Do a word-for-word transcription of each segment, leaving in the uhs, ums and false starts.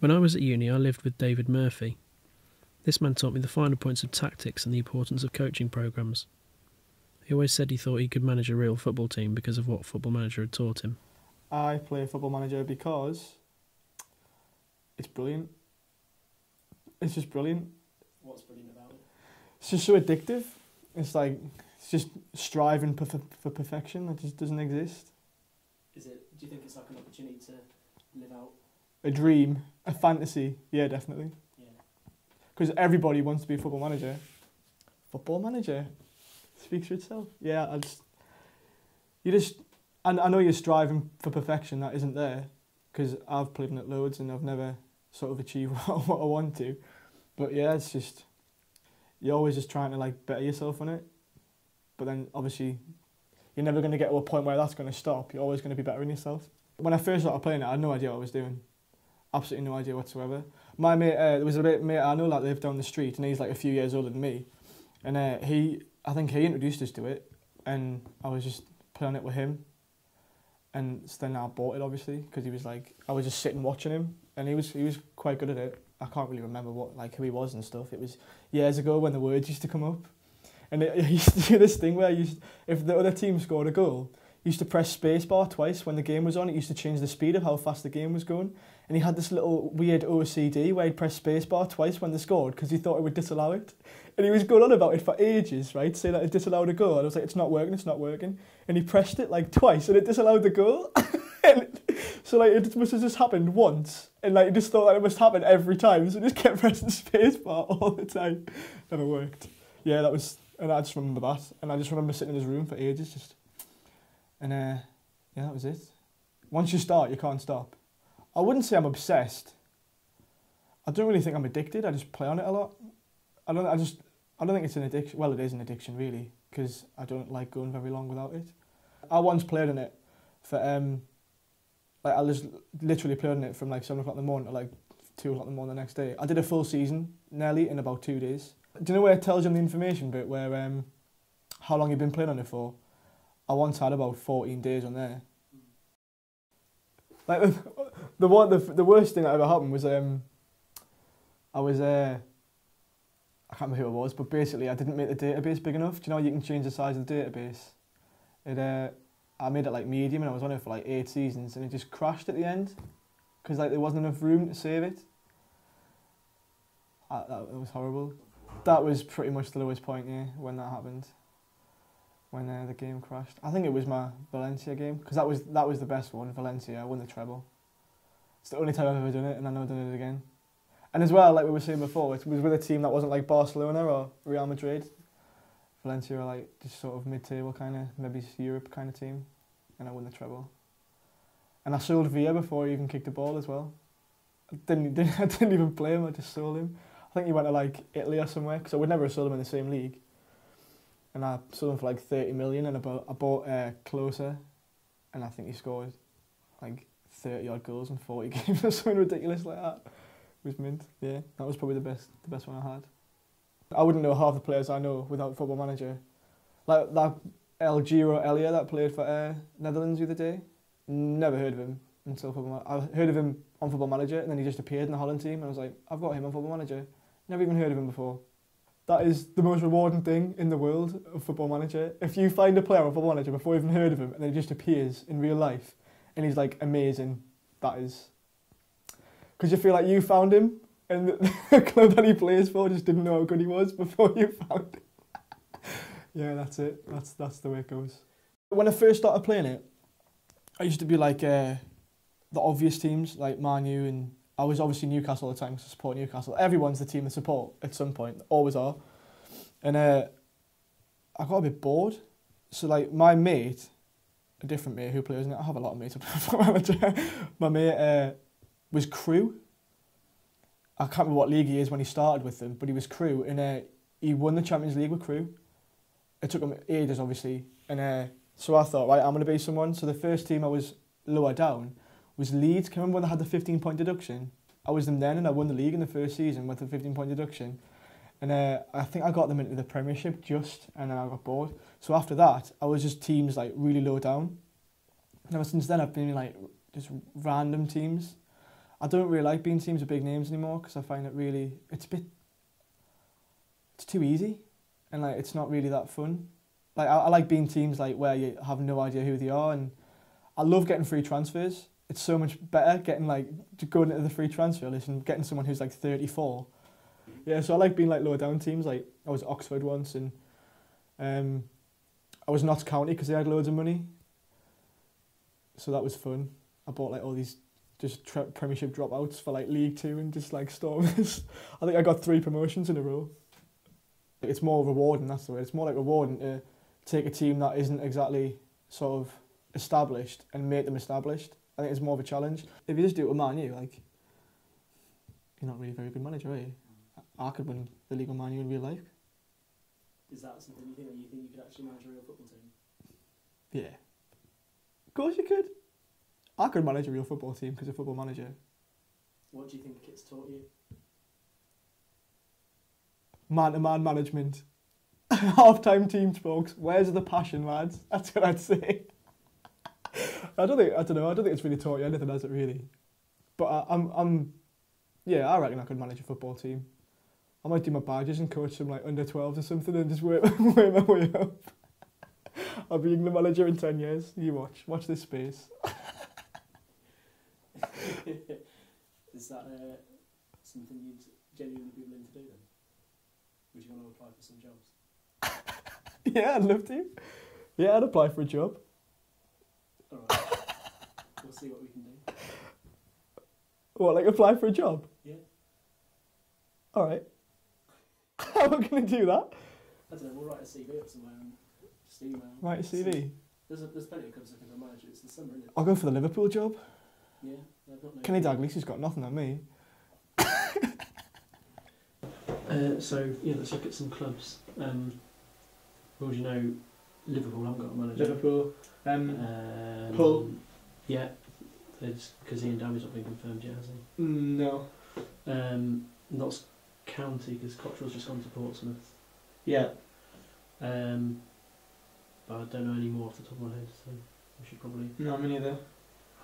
When I was at uni, I lived with David Murphy. This man taught me the finer points of tactics and the importance of coaching programmes. He always said he thought he could manage a real football team because of what Football Manager had taught him. I play Football Manager because it's brilliant. It's just brilliant. What's brilliant about it? It's just so addictive. It's like, it's just striving for, for perfection that just doesn't exist. Is it, do you think it's like an opportunity to live out? A dream, a fantasy, yeah, definitely. Because everybody wants to be a football manager. Football manager speaks for itself. Yeah, I just you just and I know you're striving for perfection that isn't there, because I've played in it loads and I've never sort of achieved what I want to. But yeah, it's just you're always just trying to like better yourself on it. But then obviously you're never going to get to a point where that's going to stop. You're always going to be better in yourself. When I first started playing it, I had no idea what I was doing. Absolutely no idea whatsoever. My mate, uh, there was a bit mate I know that lived down the street, and he's like a few years older than me. And uh, he, I think he introduced us to it, and I was just playing it with him. And so then I bought it, obviously, because he was like, I was just sitting watching him, and he was he was quite good at it. I can't really remember what like who he was and stuff. It was years ago when the words used to come up, and it, he used to do this thing where used, if the other team scored a goal, he used to press spacebar twice when the game was on. It used to change the speed of how fast the game was going. And he had this little weird O C D where he'd press spacebar twice when they scored because he thought it would disallow it. And he was going on about it for ages, right? Saying that it disallowed a goal. And I was like, it's not working, it's not working. And he pressed it like twice and it disallowed the goal. And so like it must have just happened once. And like he just thought that it must happen every time. So he just kept pressing spacebar all the time. Never worked. Yeah, that was, and I just remember that. And I just remember sitting in his room for ages, just. And uh, yeah, that was it. Once you start, you can't stop. I wouldn't say I'm obsessed. I don't really think I'm addicted. I just play on it a lot. I don't. I just. I don't think it's an addiction. Well, it is an addiction, really, because I don't like going very long without it. I once played on it for um, like I just literally played on it from like seven o'clock in the morning to like two o'clock in the morning the next day. I did a full season, nearly, in about two days. Do you know where it tells you on the information bit where um, how long you've been playing on it for? I once had about fourteen days on there. Like the the, one, the, the worst thing that ever happened was um, I was uh, I can't remember who it was, but basically I didn't make the database big enough. Do you know you can change the size of the database? It uh, I made it like medium, and I was on it for like eight seasons, and it just crashed at the end because like there wasn't enough room to save it. I, that, that was horrible. That was pretty much the lowest point, yeah, when that happened. When uh, the game crashed. I think it was my Valencia game, because that was, that was the best one, Valencia. I won the treble. It's the only time I've ever done it, and I've never done it again. And as well, like we were saying before, it was with a team that wasn't like Barcelona or Real Madrid. Valencia were like just sort of mid-table kind of, maybe Europe kind of team, and I won the treble. And I sold Villa before he even kicked the ball as well. I didn't, didn't, I didn't even play him, I just sold him. I think he went to like Italy or somewhere, because I would never have sold him in the same league. And I sold him for like thirty million, and I bought, I bought uh, Closer, and I think he scored like thirty odd goals in forty games or something ridiculous like that. It was mint, yeah. That was probably the best the best one I had. I wouldn't know half the players I know without Football Manager. Like that Eljero Elia that played for uh, Netherlands the other day, never heard of him until Football Manager. I heard of him on Football Manager, and then he just appeared in the Holland team, and I was like, I've got him on Football Manager. Never even heard of him before. That is the most rewarding thing in the world of Football Manager. If you find a player on Football Manager before you've even heard of him, and then he just appears in real life, and he's like amazing, that is. Because you feel like you found him, and the, the club that he plays for just didn't know how good he was before you found him. Yeah, that's it. That's that's the way it goes. When I first started playing it, I used to be like uh, the obvious teams, like Man U, and I was obviously Newcastle all the time because I support Newcastle. Everyone's the team to support at some point, always are. And uh, I got a bit bored. So like my mate, a different mate who plays in it, I have a lot of mates who play Football Manager. My mate uh, was Crewe. I can't remember what league he is when he started with them, but he was Crewe, and uh, he won the Champions League with Crewe. It took him ages, obviously. And uh, so I thought, right, I'm going to be someone. So the first team I was lower down was Leeds. Can you remember when they had the fifteen point deduction? I was them then, and I won the league in the first season with the fifteen point deduction. And uh, I think I got them into the Premiership just, and then I got bored. So after that, I was just teams like really low down. And ever since then, I've been in like just random teams. I don't really like being teams with big names anymore because I find it really, it's a bit, it's too easy, and like it's not really that fun. Like I, I like being teams like where you have no idea who they are, and I love getting free transfers. It's so much better getting like to go into the free transfer list and getting someone who's like thirty-four. Yeah, so I like being like lower down teams. Like I was at Oxford once, and um, I was Notts County because they had loads of money. So that was fun. I bought like all these just tra Premiership dropouts for like League Two and just like storms. I think I got three promotions in a row. It's more rewarding. That's the way. It's more like rewarding to take a team that isn't exactly sort of established and make them established. I think it's more of a challenge. If you just do it with Man U, like you're not really a very good manager, are you? I could win the league with Man U in real life. Is that something you think? Or you think you could actually manage a real football team? Yeah. Of course you could. I could manage a real football team because of Football Manager. What do you think it's taught you? Man-to-man management. Half-time team talks. Where's the passion, lads? That's what I'd say. I don't think, I don't know, I don't think it's really taught you anything, has it really? But I, I'm, I'm, yeah, I reckon I could manage a football team. I might do my badges and coach some like under twelves or something and just work, work my way up. I'll be the manager in ten years. You watch. Watch this space. Is that uh, something you'd genuinely be willing to do then? Would you want to apply for some jobs? Yeah, I'd love to. Yeah, I'd apply for a job. Alright. We'll see what we can do. What, like apply for a job? Yeah. Alright. How am I going to do that? I don't know, we'll write a C V up somewhere and just email. Write a C V? There's, a, there's plenty of clubs looking for managers. It's the summer, isn't it? I'll go for the Liverpool job. Yeah, they've got no Kenny Dalglish has got nothing on me. Uh, so, yeah, let's look at some clubs. Um, well, do you know Liverpool haven't got a manager? Liverpool, um, um, Hull. Yeah, because Ian Davies not been confirmed yet, has he? No. Um, Notts County, because Cottrell's just gone to Portsmouth. Yeah. Um, but I don't know any more off the top of my head, so we should probably... No, me neither.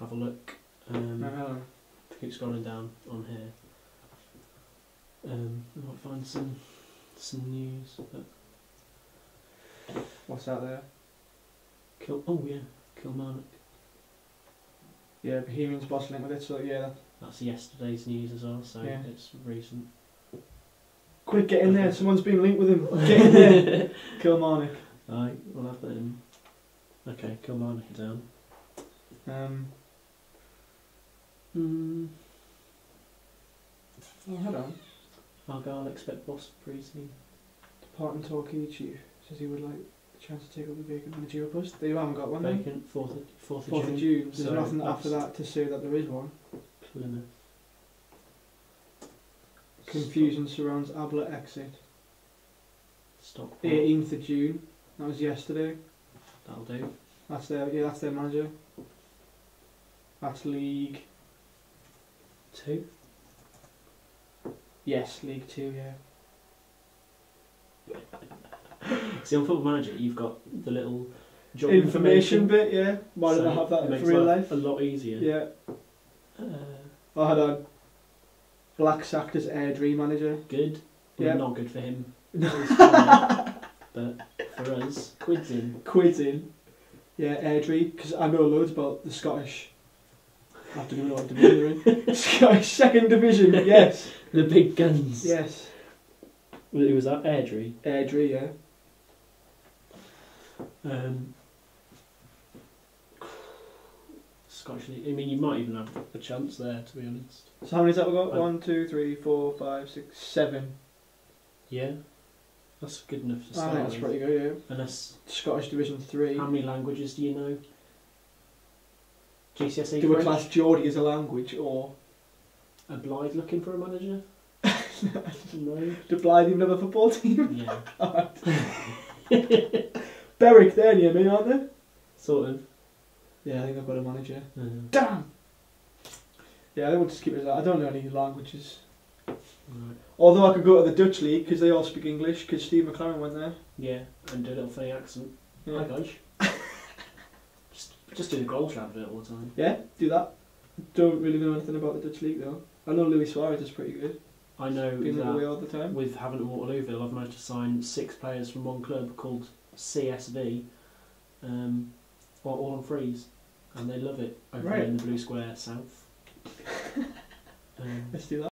Have a look. Um, no. Keep scrolling down on here. Um, I might find some some news. But... What's out there? Kil oh yeah, Kilmarnock. Yeah, Bohemians bottling with it. So yeah, that's yesterday's news as well. So yeah. It's recent. Quick, get in there! Someone's been linked with him. Get in there, Kilmarnock. Right, we'll have that in. Okay, Kilmarnock are down. Um. Mm. Oh, hold on. Argyle expect boss pre-season. Departing Torquay chief says he would like a chance to take up the vacant managerial post. They haven't got one. Vacant fourth of fourth of June. Fourth of June. There's Sorry, nothing after that to say that there is one. Plymouth. Confusion Stop. surrounds Abla exit. Stop. Eighteenth of June. That was yesterday. That'll do. That's their yeah. That's their manager. That's League Two. Yes, League Two, yeah. See, on Football Manager, you've got the little job information, information bit, yeah. Why so don't I have that in real life? A lot easier. Yeah. Uh, oh, hold on. Black sacked as Airdrie manager. Good. Well, yeah. Not good for him. But for us, quid's in. Quid's in. Yeah, Airdrie, because I know loads about the Scottish. I have to know what division they're in. Scottish second division, yes. The big guns. Yes. It was that Airdrie. Airdrie, yeah. Um, Scottish League. I mean, you might even have a chance there, to be honest. So how many's that we got? Um, One, two, three, four, five, six, seven. Yeah. That's good enough to start. I think that's pretty good, yeah. Unless Scottish Division Three. How many languages do you know? G C S E. Do we class Geordie as a language or? A Blythe looking for a manager? No. Do Blythe even have a football team? Yeah. Berwick, they're near me, aren't they? Sort of. Yeah, I think I've got a manager. Mm. Damn. Yeah, I don't want to skip it. I don't know any languages. Right. Although I could go to the Dutch League because they all speak English because Steve McLaren went there. Yeah, and do a little funny accent. Yeah. Hi guys. just, just do the goal trap of it all the time. Yeah, do that. Don't really know anything about the Dutch League though. I know Luis Suarez is pretty good. I know He's been away all the time. With having at Waterlooville, I've managed to sign six players from one club called C S V, um, all on freeze, and they love it over right. in the Blue Square South. um, Let's do that.